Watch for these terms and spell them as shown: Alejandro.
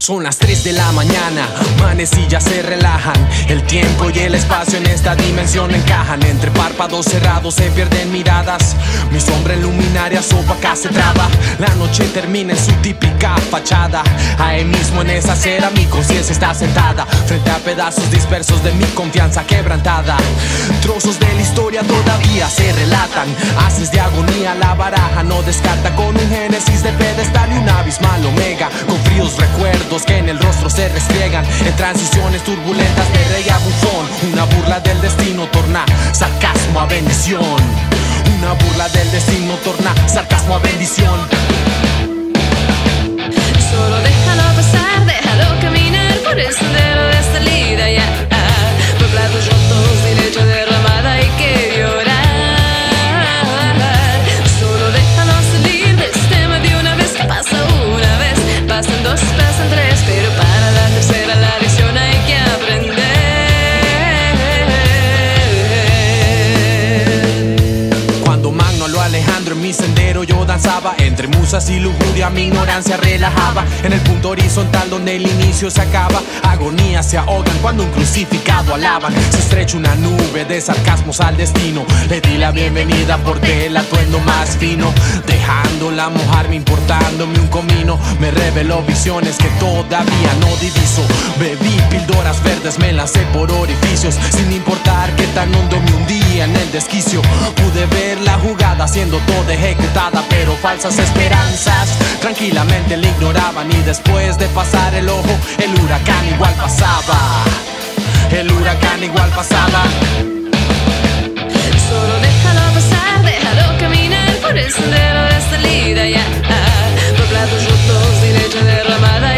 Son las 3 de la mañana, manes y ya se relajan. El tiempo y el espacio en esta dimensión encajan. Entre párpados cerrados se pierden miradas. Mi sombra en luminarias opacas se traba. La noche termina en su típica fachada. Ahí mismo en esa acera mi conciencia está sentada, frente a pedazos dispersos de mi confianza quebrantada. Trozos de la historia todavía se relatan. Haces de agonía la baraja no descarta, con un génesis de pedestal y un abismal omega, con fríos recuerdos que en el rostro se restriegan. En transiciones turbulentas de rey a bufón, una burla del destino torna sarcasmo a bendición. Una burla del destino torna sarcasmo a bendición. Solo déjalo pasar, déjalo caminar por el sendero de salida, ya poblados rotos, derecho de derramada y que llorar. Solo déjalo salir del sistema de una vez, que pasa una vez, pasan dos, pasan tres, pero para la tercera la lección hay que aprender. Cuando Magno a lo Alejandro en mi sendero yo danzaba, entre musas y lujuria mi ignorancia relajaba, en el punto horizontal donde el inicio se acaba. Agonías se ahogan cuando un crucificado alaban. Se estrecha una nube de sarcasmos al destino. Le di la bienvenida porque el atuendo más fino, dejándola mojarme, importándome un comino. Me reveló visiones que todavía no diviso. Bebí píldoras verdes, me lancé por orificios, sin importar que tan hondo me hundía en el desquicio. Pude ver la jugada siendo toda ejecutada, pero falsas esperanzas tranquilamente le ignoraban. Y después de pasar el ojo, el huracán igual pasaba. El huracán igual pasaba. Solo déjalo pasar, déjalo caminar por el sendero de salida, ya poblados rotos, derecha derramada.